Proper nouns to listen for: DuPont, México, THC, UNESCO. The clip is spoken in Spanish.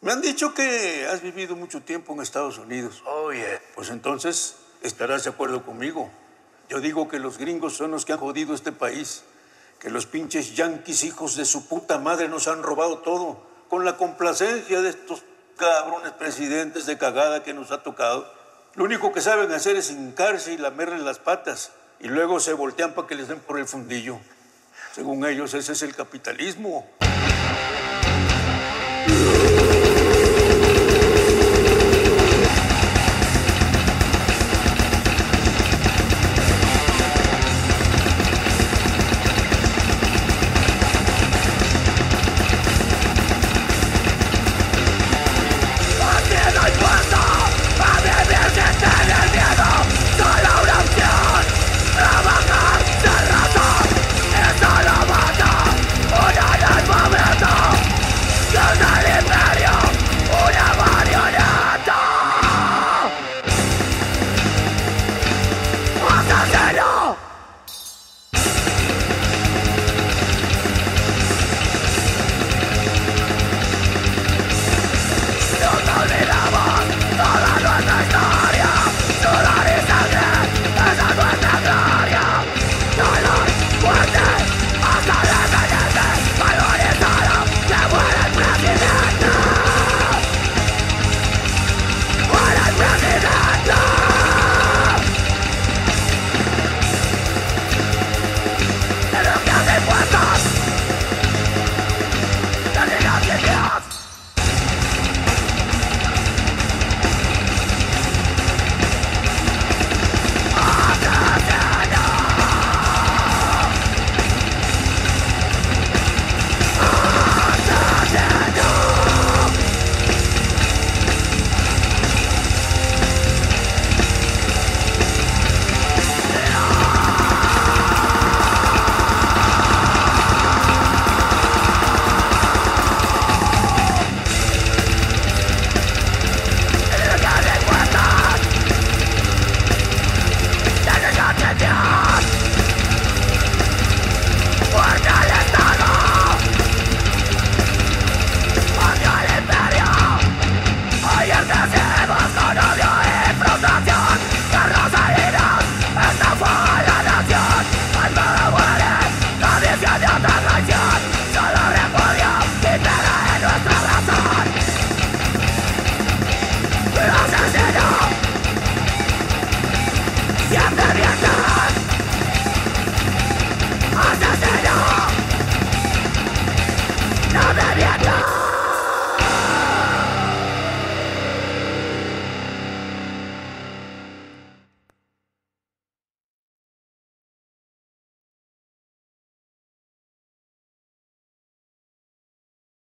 Me han dicho que has vivido mucho tiempo en Estados Unidos. Oh, yeah. Pues entonces estarás de acuerdo conmigo. Yo digo que los gringos son los que han jodido este país. Que los pinches yanquis, hijos de su puta madre, nos han robado todo. Con la complacencia de estos cabrones presidentes de cagada que nos ha tocado. Lo único que saben hacer es hincarse y lamerle las patas. Y luego se voltean para que les den por el fundillo. Según ellos, ese es el capitalismo. ¡No me viento!